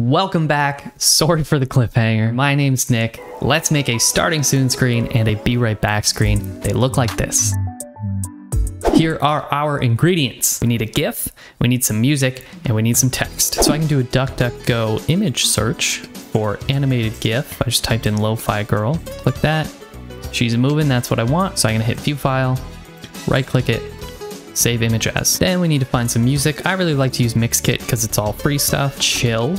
Welcome back. Sorry for the cliffhanger. My name's Nick. Let's make a starting soon screen and a be right back screen. They look like this. Here are our ingredients. We need a GIF, we need some music, and we need some text. So I can do a DuckDuckGo image search for animated GIF. I just typed in lo-fi girl, click that. She's moving, that's what I want. So I'm gonna hit view file, right click it, save image as. Then we need to find some music. I really like to use Mixkit because it's all free stuff. Chill.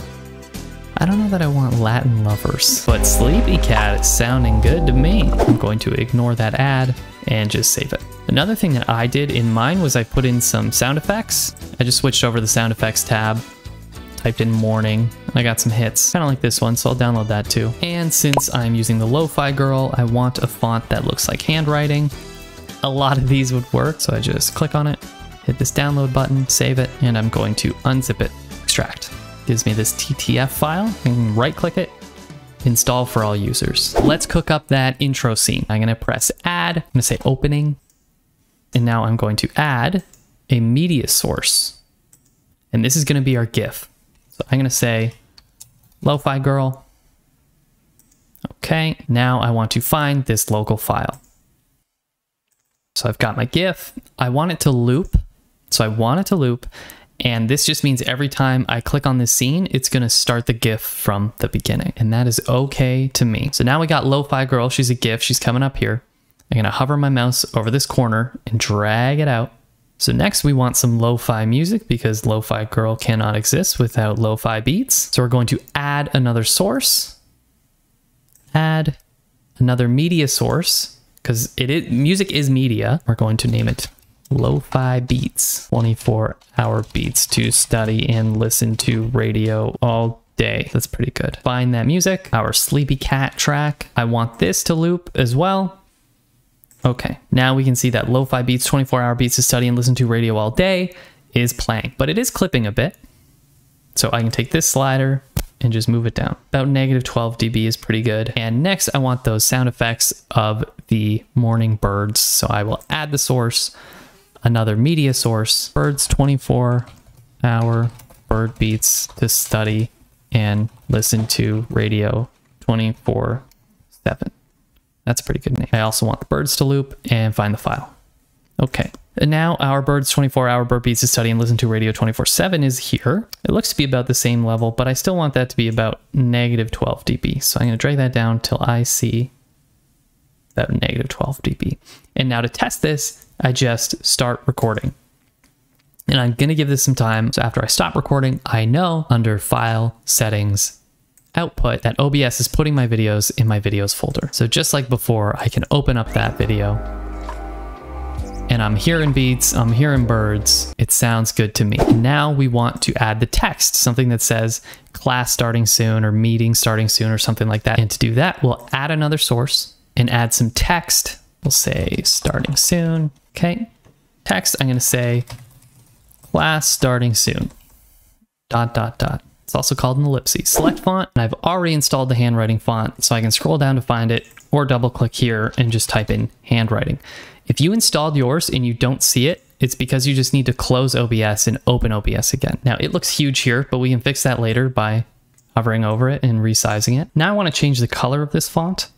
I don't know that I want Latin lovers, but Sleepy Cat is sounding good to me. I'm going to ignore that ad and just save it. Another thing that I did in mine was I put in some sound effects. I just switched over to the sound effects tab, typed in morning, and I got some hits. Kind of like this one, so I'll download that too. And since I'm using the lo-fi girl, I want a font that looks like handwriting. A lot of these would work, so I just click on it, hit this download button, save it, and I'm going to unzip it, extract. Gives me this TTF file, I can right click it, install for all users. Let's cook up that intro scene. I'm gonna press add, I'm gonna say opening, and now I'm going to add a media source. And this is gonna be our GIF. So I'm gonna say, lo-fi girl. Okay, now I want to find this local file. So I've got my GIF, I want it to loop, so I want it to loop. And this just means every time I click on this scene, it's gonna start the GIF from the beginning. And that is okay to me. So now we got Lo-Fi Girl, she's a GIF, she's coming up here. I'm gonna hover my mouse over this corner and drag it out. So next we want some lo-fi music because Lo-Fi Girl cannot exist without lo-fi beats. So we're going to add another source, add another media source, because music is media. We're going to name it Lo-fi beats, 24-hour beats to study and listen to radio all day. That's pretty good. Find that music, our Sleepy Cat track. I want this to loop as well. Okay, now we can see that lo-fi beats, 24-hour beats to study and listen to radio all day is playing, but it is clipping a bit. So I can take this slider and just move it down. About -12 dB is pretty good. And next I want those sound effects of the morning birds. So I will add the source, another media source, birds, 24-hour bird beats to study and listen to radio 24/7. That's a pretty good name. I also want the birds to loop and find the file. Okay, and now our birds, 24-hour bird beats to study and listen to radio 24/7 is here. It looks to be about the same level, but I still want that to be about -12 dB. So I'm gonna drag that down till I see that -12 dB. And now to test this, I just start recording. And I'm gonna give this some time. So after I stop recording, I know under File, Settings, Output, that OBS is putting my videos in my videos folder. So just like before, I can open up that video and I'm hearing beats, I'm hearing birds. It sounds good to me. Now we want to add the text, something that says class starting soon or meeting starting soon or something like that. And to do that, we'll add another source and add some text. We'll say starting soon. Okay, text, I'm gonna say class starting soon, ... It's also called an ellipsis. Select font, and I've already installed the handwriting font, so I can scroll down to find it or double click here and just type in handwriting. If you installed yours and you don't see it, it's because you just need to close OBS and open OBS again. Now it looks huge here, but we can fix that later by hovering over it and resizing it. Now I wanna change the color of this font.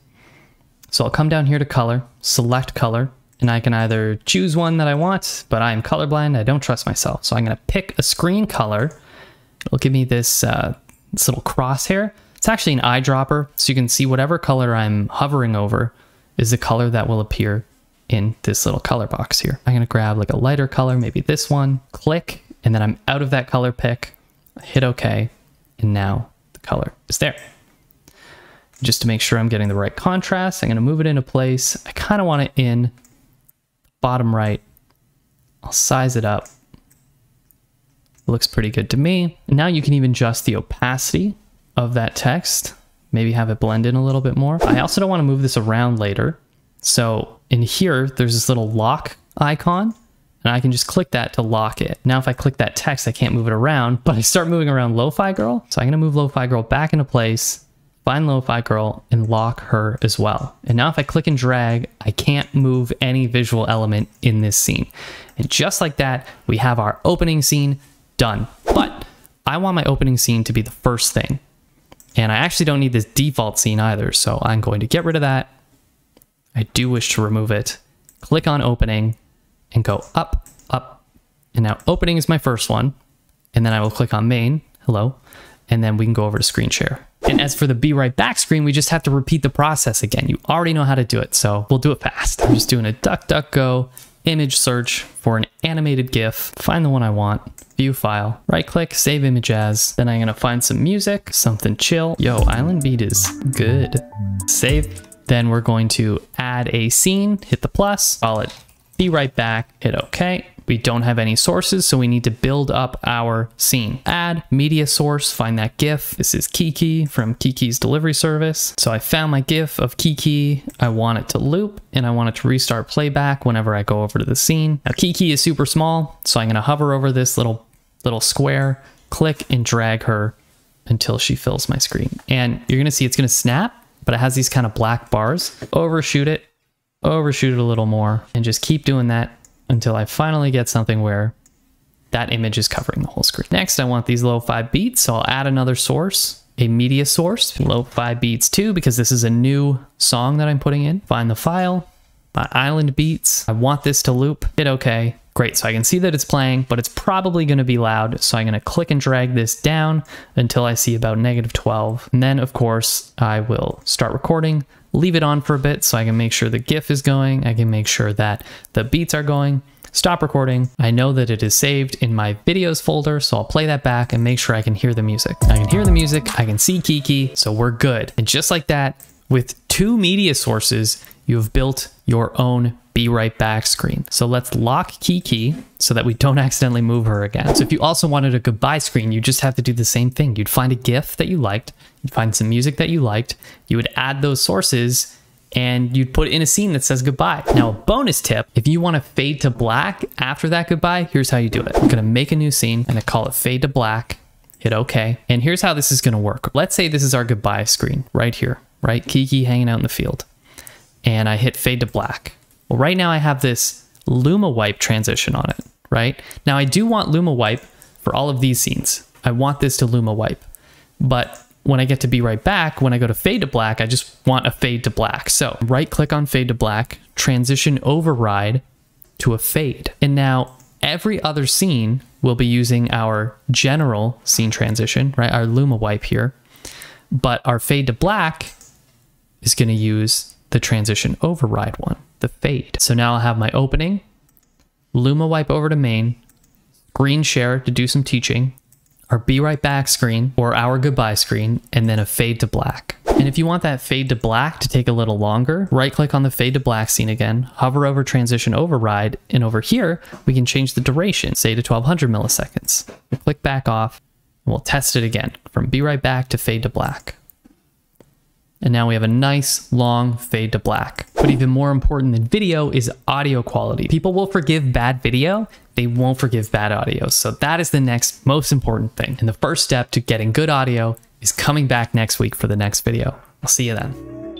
So I'll come down here to color, select color, and I can either choose one that I want, but I'm colorblind, I don't trust myself. So I'm gonna pick a screen color. It'll give me this, this little crosshair. It's actually an eyedropper, so you can see whatever color I'm hovering over is the color that will appear in this little color box here. I'm gonna grab like a lighter color, maybe this one, click, and then I'm out of that color pick, hit okay, and now the color is there. Just to make sure I'm getting the right contrast, I'm gonna move it into place. I kinda want it in bottom right. I'll size it up. It looks pretty good to me. And now you can even adjust the opacity of that text, maybe have it blend in a little bit more. I also don't wanna move this around later. So in here, there's this little lock icon and I can just click that to lock it. Now if I click that text, I can't move it around, but I start moving around Lo-Fi Girl. So I'm gonna move Lo-Fi Girl back into place, find Lo-Fi Girl and lock her as well. And now if I click and drag, I can't move any visual element in this scene. And just like that, we have our opening scene done. But I want my opening scene to be the first thing. And I actually don't need this default scene either, so I'm going to get rid of that. I do wish to remove it. Click on opening and go up, up. And now opening is my first one. And then I will click on main, hello. And then we can go over to screen share. And as for the be right back screen, we just have to repeat the process again. You already know how to do it, so we'll do it fast. I'm just doing a DuckDuckGo image search for an animated GIF. Find the one I want, view file, right click, save image as. Then I'm gonna find some music, something chill. Yo, Island Beat is good. Save. Then we're going to add a scene, hit the plus, call it be right back, hit okay. We don't have any sources, so we need to build up our scene. Add media source, find that GIF. This is Kiki from Kiki's Delivery Service. So I found my GIF of Kiki. I want it to loop and I want it to restart playback whenever I go over to the scene. Now Kiki is super small, so I'm gonna hover over this little square, click and drag her until she fills my screen. And you're gonna see it's gonna snap, but it has these kind of black bars. Overshoot it a little more, and just keep doing that until I finally get something where that image is covering the whole screen. Next, I want these lo-fi beats, so I'll add another source, a media source, lo-fi beats 2, because this is a new song that I'm putting in. Find the file, my Island Beats. I want this to loop, hit okay. Great, so I can see that it's playing, but it's probably gonna be loud, so I'm gonna click and drag this down until I see about -12. And then, of course, I will start recording, leave it on for a bit so I can make sure the GIF is going, I can make sure that the beats are going, stop recording. I know that it is saved in my videos folder, so I'll play that back and make sure I can hear the music. I can hear the music, I can see Kiki, so we're good. And just like that, with 2 media sources, you have built your own be right back screen. So let's lock Kiki so that we don't accidentally move her again. So if you also wanted a goodbye screen, you just have to do the same thing. You'd find a GIF that you liked, you'd find some music that you liked, you would add those sources, and you'd put in a scene that says goodbye. Now a bonus tip, if you wanna fade to black after that goodbye, here's how you do it. I'm gonna make a new scene and I call it fade to black, hit okay. And here's how this is gonna work. Let's say this is our goodbye screen right here, right? Kiki hanging out in the field. And I hit fade to black. Well, right now I have this Luma Wipe transition on it, right? Now I do want Luma Wipe for all of these scenes. I want this to Luma Wipe, but when I get to be right back, when I go to fade to black, I just want a fade to black. So right click on fade to black, transition override to a fade. And now every other scene will be using our general scene transition, right? Our Luma Wipe here, but our fade to black is gonna use the transition override one, the fade. So now I'll have my opening, Luma Wipe over to main, screen share to do some teaching, our be right back screen or our goodbye screen, and then a fade to black. And if you want that fade to black to take a little longer, right click on the fade to black scene again, hover over transition override, and over here, we can change the duration, say to 1200 milliseconds. We'll click back off, and we'll test it again from be right back to fade to black. And now we have a nice long fade to black. But even more important than video is audio quality. People will forgive bad video, they won't forgive bad audio. So that is the next most important thing. And the first step to getting good audio is coming back next week for the next video. I'll see you then.